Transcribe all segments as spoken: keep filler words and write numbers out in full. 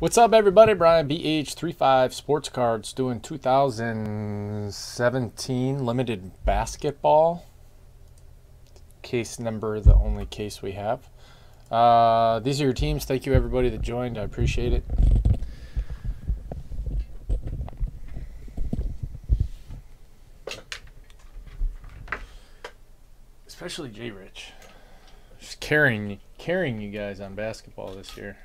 What's up, everybody? Brian, B H thirty-five Sports Cards, doing two thousand seventeen Limited Basketball. Case number, the only case we have. Uh, these are your teams. Thank you, everybody that joined. I appreciate it. Especially J Rich. Just carrying, carrying you guys on basketball this year.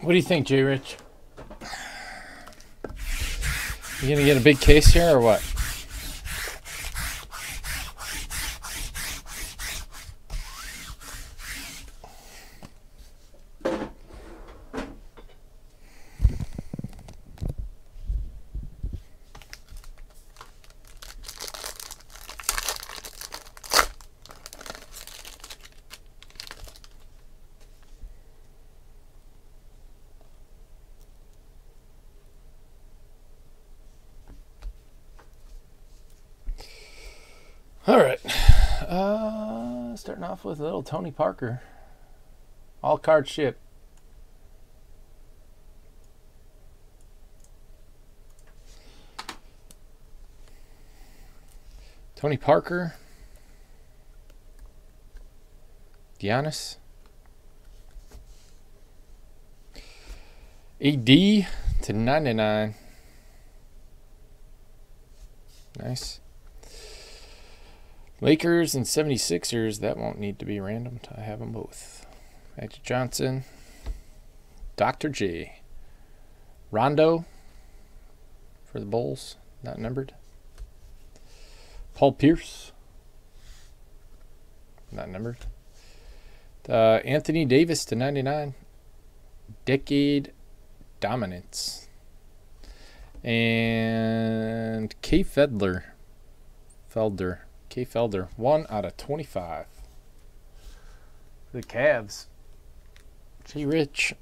What do you think, J Rich? You gonna get a big case here or what? All right, uh, starting off with a little Tony Parker. All card ship. Tony Parker. Giannis. A D to ninety-nine. Nice. Lakers and seventy-sixers, that won't need to be random. I have them both. Magic Johnson, Doctor J, Rondo for the Bulls, not numbered. Paul Pierce, not numbered. Uh, Anthony Davis to ninety-nine, Decade Dominance. And Keith Felder, Felder. Keith Felder, one out of twenty-five. The Cavs. J Rich.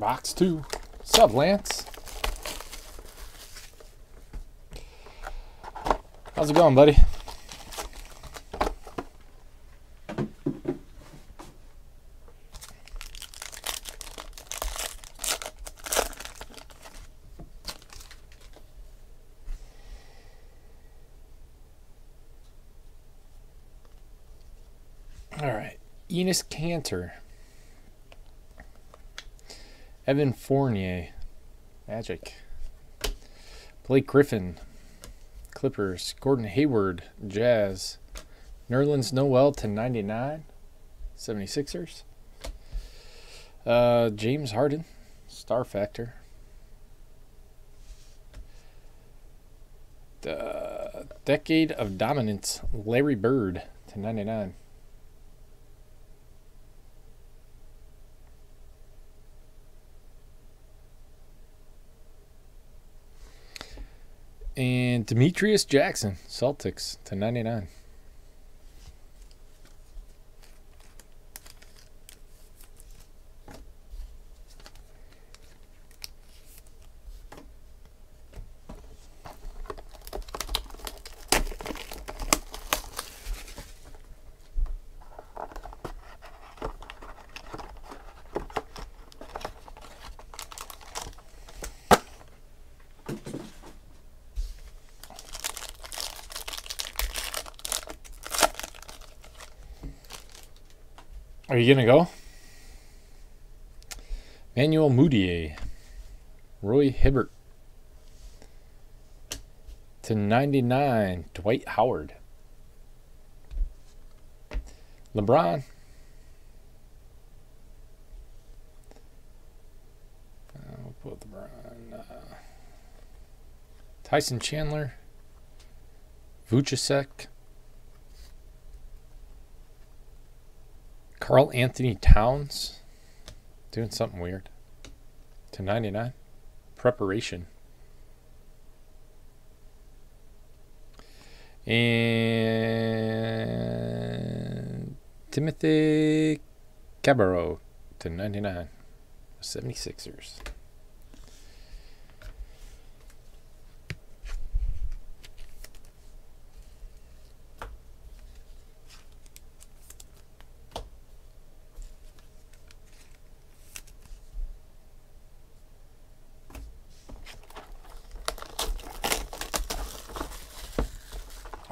Box two, sub Lance. How's it going, buddy? All right, Enes Kanter, Evan Fournier, Magic, Blake Griffin, Clippers, Gordon Hayward, Jazz, Nerlens Noel to ninety-nine, seventy-sixers, uh, James Harden, Star Factor, the Decade of Dominance, Larry Bird to ninety-nine. And Demetrius Jackson, Celtics, to ninety-nine. Are you going to go? Manuel Mudiay, Roy Hibbert, to ninety-nine, Dwight Howard, LeBron, uh, we'll put LeBron, uh, Tyson Chandler, Vucevic, Carl Anthony Towns, doing something weird, to ninety-nine, preparation. And Timothy Cabarro to ninety-nine, seventy-sixers.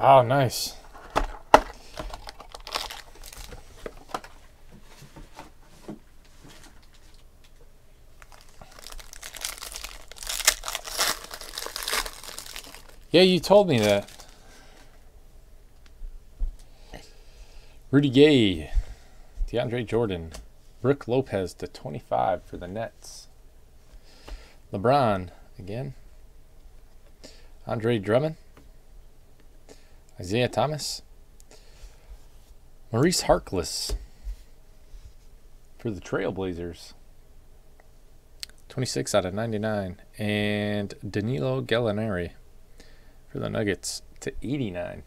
Oh, nice. Yeah, you told me that. Rudy Gay, DeAndre Jordan, Brooke Lopez to twenty-five for the Nets. LeBron again. Andre Drummond. Isaiah Thomas, Maurice Harkless for the Trailblazers, twenty-six out of ninety-nine, and Danilo Gallinari for the Nuggets to eighty-nine.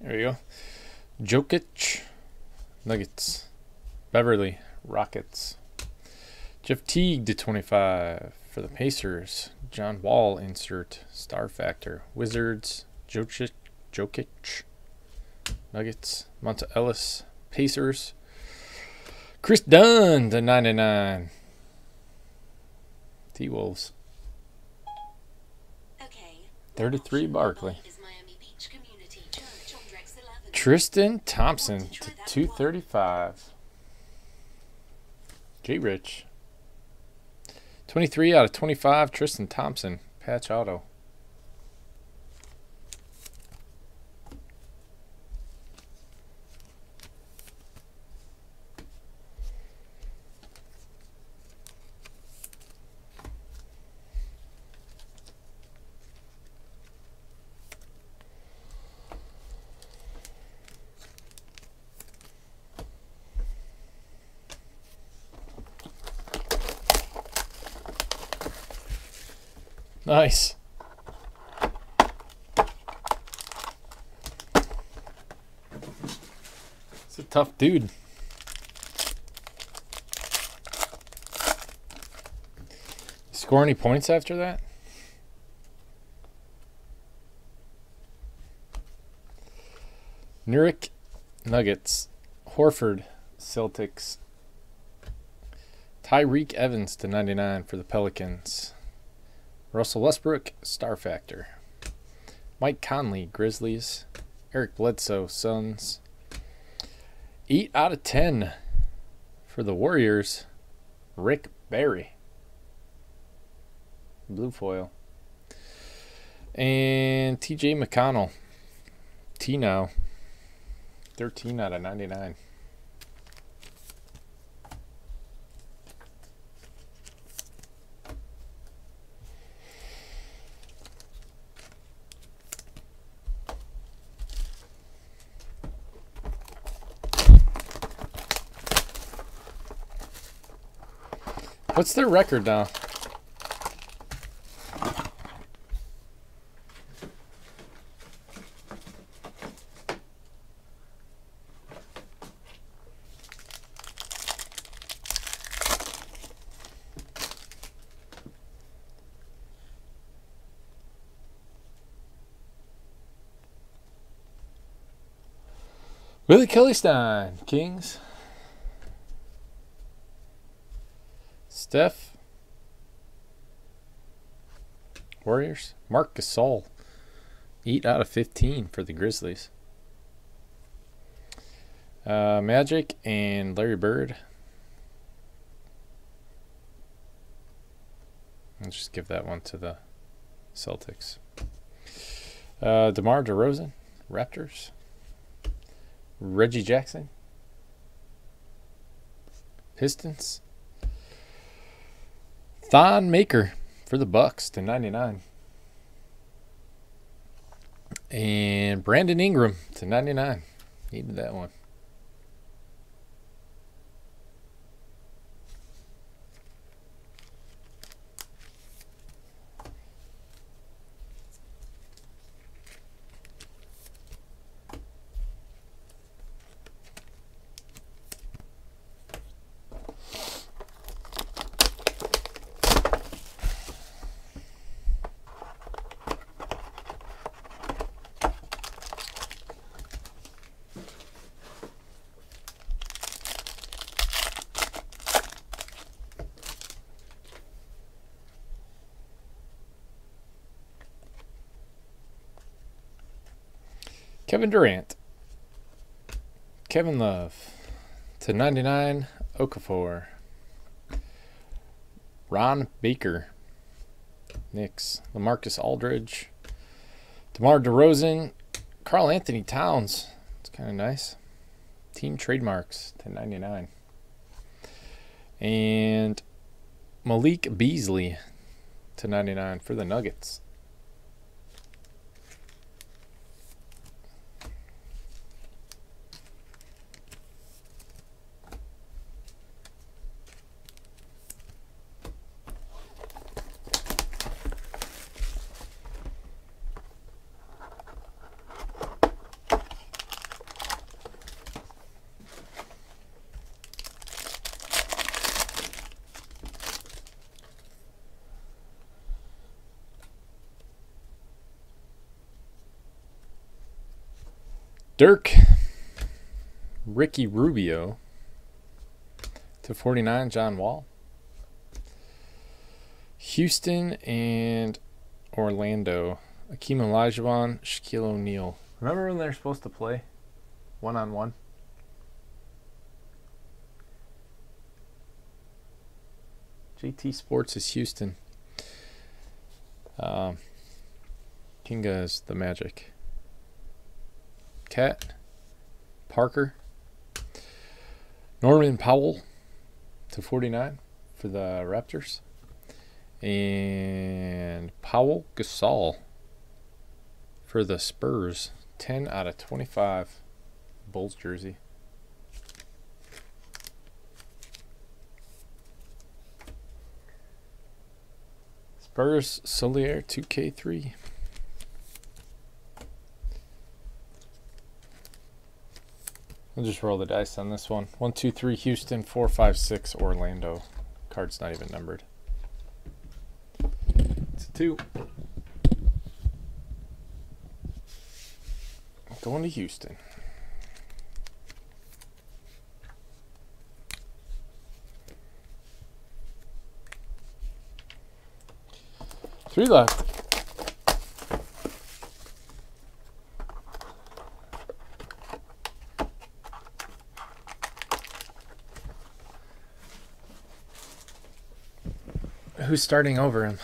There you go. Jokic, Nuggets. Beverly, Rockets. Jeff Teague to twenty-five for the Pacers. John Wall insert, Star Factor. Wizards, Jokic, Jokic, Nuggets. Monta Ellis, Pacers. Chris Dunn to ninety-nine. T-Wolves. Okay. thirty-three, Barkley. Tristan Thompson to two thirty-five. J Rich. twenty-three out of twenty-five, Tristan Thompson. Patch auto. Nice. It's a tough dude. Score any points after that? Nurkic, Nuggets. Horford, Celtics. Tyreke Evans to ninety-nine for the Pelicans. Russell Westbrook, Star Factor. Mike Conley, Grizzlies. Eric Bledsoe, Suns. eight out of ten for the Warriors, Rick Barry. Blue foil. And T J McConnell, Tino. thirteen out of ninety-nine. What's their record now? Willie Kelly-Stein, Kings. Steph, Warriors. Marc Gasol, eight out of fifteen for the Grizzlies. Uh, Magic and Larry Bird. I'll just give that one to the Celtics. Uh, DeMar DeRozan, Raptors. Reggie Jackson, Pistons. Thon Maker for the Bucks to ninety-nine. And Brandon Ingram to ninety-nine. Needed that one. Kevin Durant, Kevin Love, to ninety-nine, Okafor, Ron Baker, Knicks, LaMarcus Aldridge, DeMar DeRozan, Karl Anthony Towns, it's kind of nice, team trademarks, to ninety-nine, and Malik Beasley, to ninety-nine for the Nuggets. Dirk, Ricky Rubio, to forty-nine, John Wall. Houston and Orlando, Akeem Olajuwon, Shaquille O'Neal. Remember when they're supposed to play one-on-one? J T Sports is Houston. Um, Kinga is the Magic. Cat, Parker, Norman Powell to forty-nine for the Raptors, and Powell Gasol for the Spurs, ten out of twenty-five Bulls jersey. Spurs Solier two K three. We'll just roll the dice on this one. One, two, three, Houston. Four, five, six, Orlando. Card's not even numbered. It's a two. Going to Houston. Three left. Who's starting over him?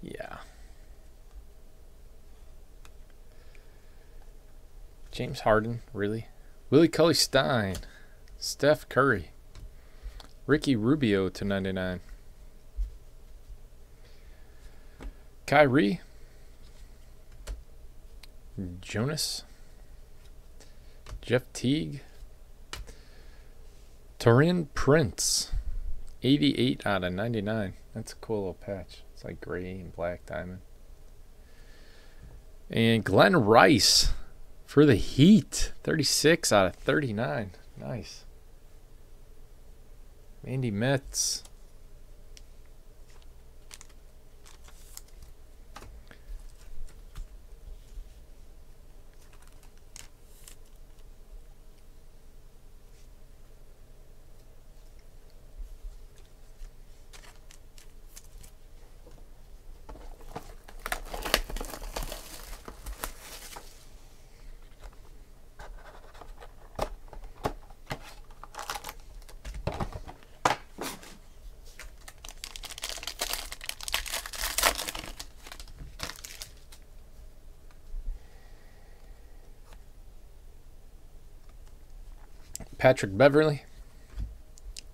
Yeah. James Harden, really? Willie Cauley Stein, Steph Curry, Ricky Rubio to ninety-nine. Kyrie, Jonas, Jeff Teague, Torin Prince, eighty-eight out of ninety-nine. That's a cool little patch. It's like gray and black diamond. And Glenn Rice for the Heat, thirty-six out of thirty-nine. Nice. Mandy Metz. Patrick Beverly,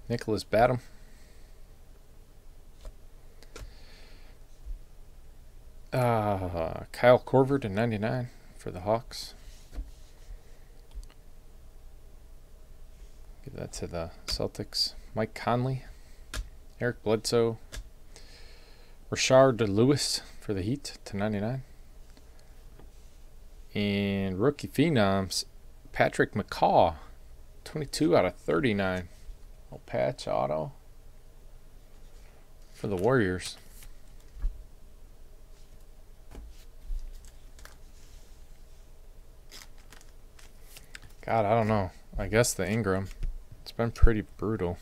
Nicholas Batum, uh, Kyle Korver to ninety-nine for the Hawks. Give that to the Celtics. Mike Conley, Eric Bledsoe, Rashard Lewis for the Heat to ninety-nine, and rookie phenoms Patrick McCaw. twenty-two out of thirty-nine. Little patch auto for the Warriors. God, I don't know. I guess the Ingram. It's been pretty brutal.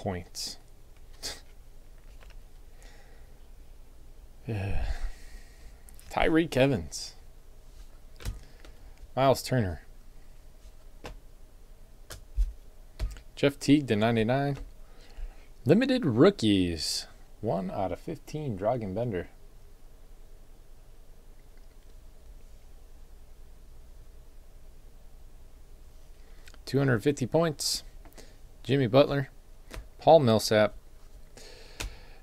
Points. Yeah. Tyreek Evans. Miles Turner. Jeff Teague to ninety-nine. Limited rookies. one out of fifteen. Dragan Bender. two hundred fifty points. Jimmy Butler. Paul Millsap,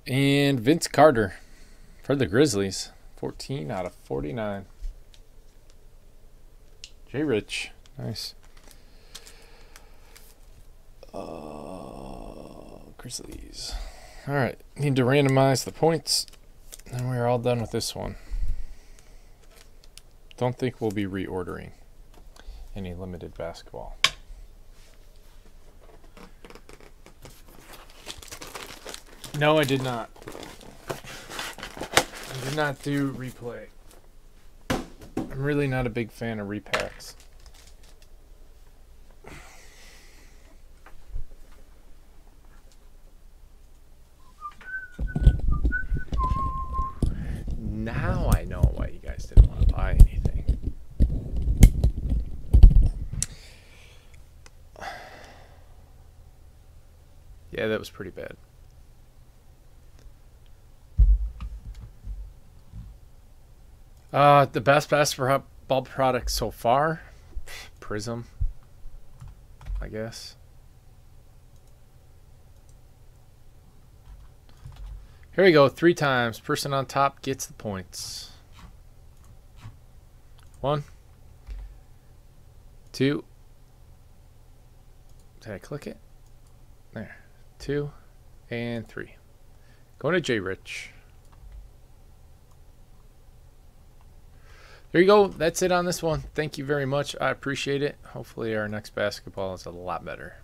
and Vince Carter for the Grizzlies, fourteen out of forty-nine. J Rich, nice. Uh, Grizzlies. All right, need to randomize the points, and we're all done with this one. Don't think we'll be reordering. any limited basketball. No, I did not. I did not do replay. I'm really not a big fan of repacks. Now I know why you guys didn't want to buy anything. Yeah, that was pretty bad. Uh, the best basketball product so far, Prism, I guess. Here we go, three times. Person on top gets the points. One, two. Did I click it? There. Two and three. Going to J Rich. There you go. That's it on this one. Thank you very much. I appreciate it. Hopefully our next basketball is a lot better.